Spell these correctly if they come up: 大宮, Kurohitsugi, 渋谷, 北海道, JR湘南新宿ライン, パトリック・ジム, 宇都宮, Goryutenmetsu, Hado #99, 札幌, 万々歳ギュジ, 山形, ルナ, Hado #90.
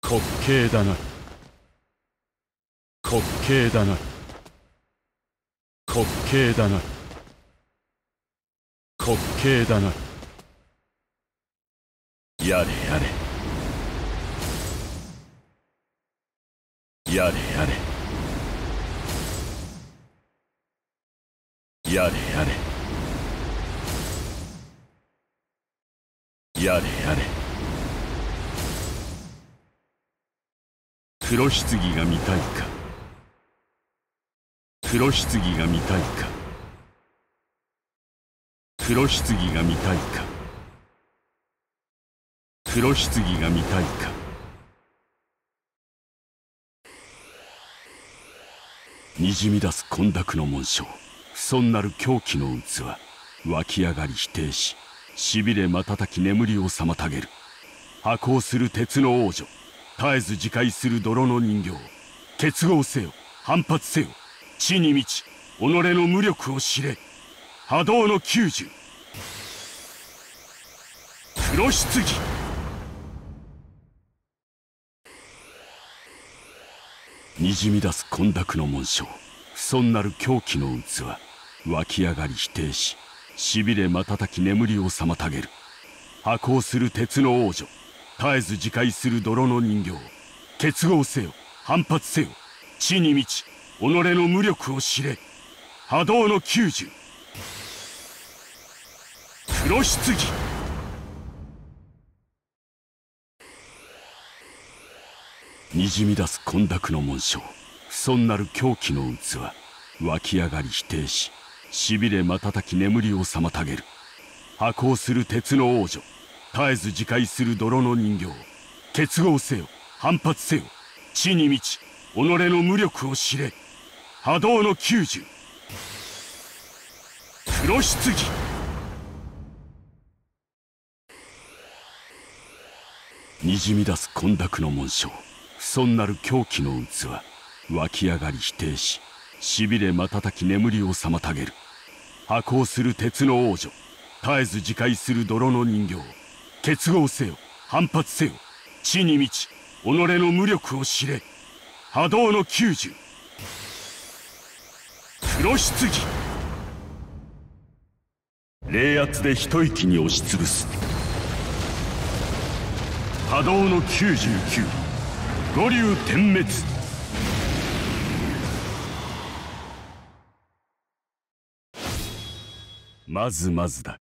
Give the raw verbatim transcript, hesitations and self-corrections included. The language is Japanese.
滑稽だな、滑稽だな、滑稽だな、滑稽だな。やれやれやれやれやれやれやれやれ。黒棺が見たいか、黒棺が見たいか、黒棺が見たいか、黒棺が見たいか。にじみ出す混濁の紋章、不尊なる狂気の器、湧き上がり否定し、しびれ瞬き眠りを妨げる。破壊する鉄の王女、絶えず自戒する泥の人形。結合せよ、反発せよ、地に満ち己の無力を知れ。波動の九十、黒棺。にじみ出す混濁の紋章、不尊なる狂気の器、湧き上がり否定し、しびれ瞬き眠りを妨げる。破壊する鉄の王女、絶えず自戒する泥の人形。結合せよ、反発せよ、地に満ち己の無力を知れ。波動の九十、黒棺。にじみ出す混濁の紋章、不尊なる狂気の器、湧き上がり否定し、しびれ瞬き眠りを妨げる。破壊する鉄の王女、絶えず自戒する泥の人形。結合せよ、反発せよ、地に満ち己の無力を知れ。波動の九十、黒棺。にじみ出す混濁の紋章、不尊なる狂気の器、湧き上がり否定し、しびれ瞬き眠りを妨げる。破壊する鉄の王女、絶えず自戒する泥の人形。結合せよ、反発せよ、地に満ち己の無力を知れ。波動の九十、黒棺。冷圧で一息に押しつぶす。波動の九十九、五竜点滅。まずまずだ。